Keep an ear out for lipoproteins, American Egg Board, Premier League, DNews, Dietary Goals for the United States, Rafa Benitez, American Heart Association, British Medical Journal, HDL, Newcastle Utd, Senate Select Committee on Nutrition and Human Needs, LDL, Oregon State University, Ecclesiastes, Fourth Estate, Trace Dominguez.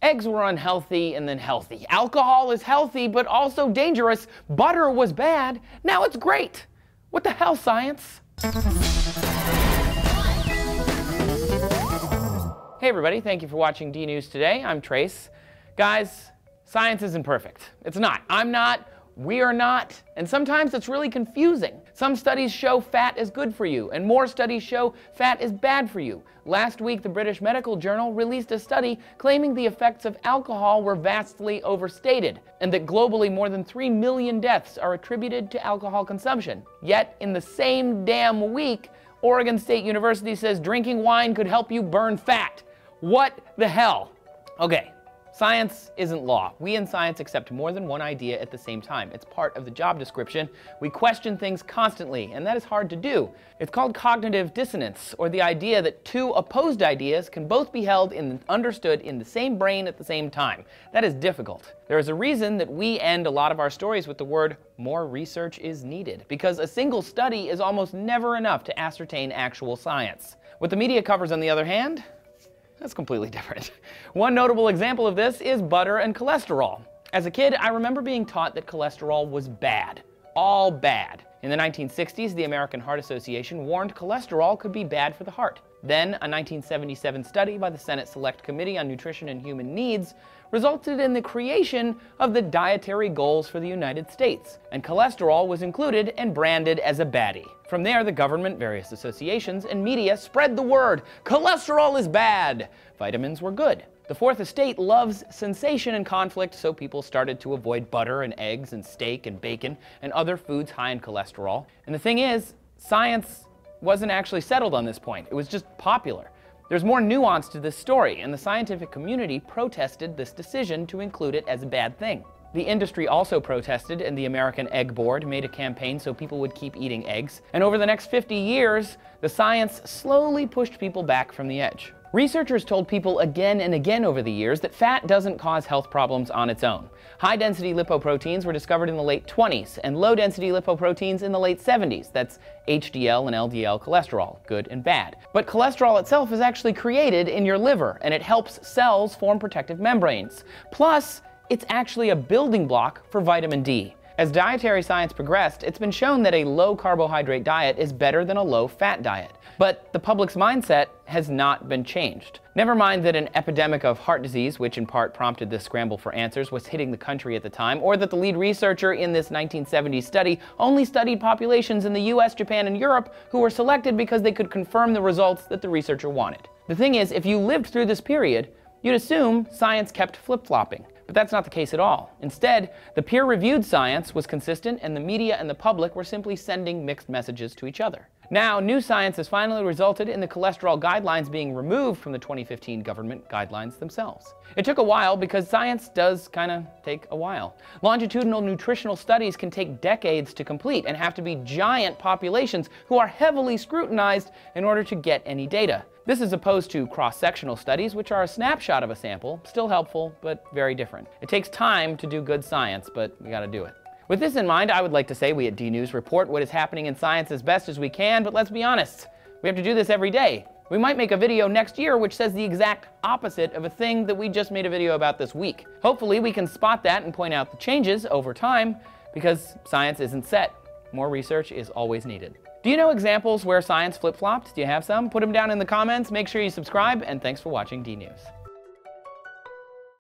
Eggs were unhealthy and then healthy. Alcohol is healthy but also dangerous. Butter was bad, now it's great. What the hell, science? Hey everybody, thank you for watching D News Today. I'm Trace. Guys, science isn't perfect. It's not. I'm not. We are not. And sometimes it's really confusing. Some studies show fat is good for you, and more studies show fat is bad for you. Last week, the British Medical Journal released a study claiming the effects of alcohol were vastly overstated, and that globally more than 3 million deaths are attributed to alcohol consumption. Yet, in the same damn week, Oregon State University says drinking wine could help you burn fat. What the hell? Okay. Science isn't law. We in science accept more than one idea at the same time. It's part of the job description. We question things constantly, and that is hard to do. It's called cognitive dissonance, or the idea that two opposed ideas can both be held and understood in the same brain at the same time. That is difficult. There is a reason that we end a lot of our stories with the word "more research is needed," because a single study is almost never enough to ascertain actual science. What the media covers, on the other hand, that's completely different. One notable example of this is butter and cholesterol. As a kid, I remember being taught that cholesterol was bad. All bad. In the 1960s, the American Heart Association warned cholesterol could be bad for the heart. Then, a 1977 study by the Senate Select Committee on Nutrition and Human Needs resulted in the creation of the Dietary Goals for the United States, and cholesterol was included and branded as a baddie. From there, the government, various associations, and media spread the word, cholesterol is bad, vitamins were good. The Fourth Estate loves sensation and conflict, so people started to avoid butter and eggs and steak and bacon and other foods high in cholesterol. And the thing is, science wasn't actually settled on this point, it was just popular. There's more nuance to this story, and the scientific community protested this decision to include it as a bad thing. The industry also protested, and the American Egg Board made a campaign so people would keep eating eggs. And over the next 50 years, the science slowly pushed people back from the edge. Researchers told people again and again over the years that fat doesn't cause health problems on its own. High-density lipoproteins were discovered in the late 20s, and low-density lipoproteins in the late 70s. That's HDL and LDL cholesterol, good and bad. But cholesterol itself is actually created in your liver, and it helps cells form protective membranes. Plus, it's actually a building block for vitamin D. As dietary science progressed, it's been shown that a low-carbohydrate diet is better than a low-fat diet. But the public's mindset has not been changed. Never mind that an epidemic of heart disease, which in part prompted this scramble for answers, was hitting the country at the time, or that the lead researcher in this 1970s study only studied populations in the US, Japan, and Europe who were selected because they could confirm the results that the researcher wanted. The thing is, if you lived through this period, you'd assume science kept flip-flopping. But that's not the case at all. Instead, the peer-reviewed science was consistent, and the media and the public were simply sending mixed messages to each other. Now, new science has finally resulted in the cholesterol guidelines being removed from the 2015 government guidelines themselves. It took a while because science does kind of take a while. Longitudinal nutritional studies can take decades to complete and have to be giant populations who are heavily scrutinized in order to get any data. This is opposed to cross-sectional studies, which are a snapshot of a sample, still helpful, but very different. It takes time to do good science, but we gotta do it. With this in mind, I would like to say we at D News report what is happening in science as best as we can, but let's be honest, we have to do this every day. We might make a video next year which says the exact opposite of a thing that we just made a video about this week. Hopefully we can spot that and point out the changes over time, because science isn't set. More research is always needed. Do you know examples where science flip-flopped? Do you have some? Put them down in the comments, make sure you subscribe, and thanks for watching D News.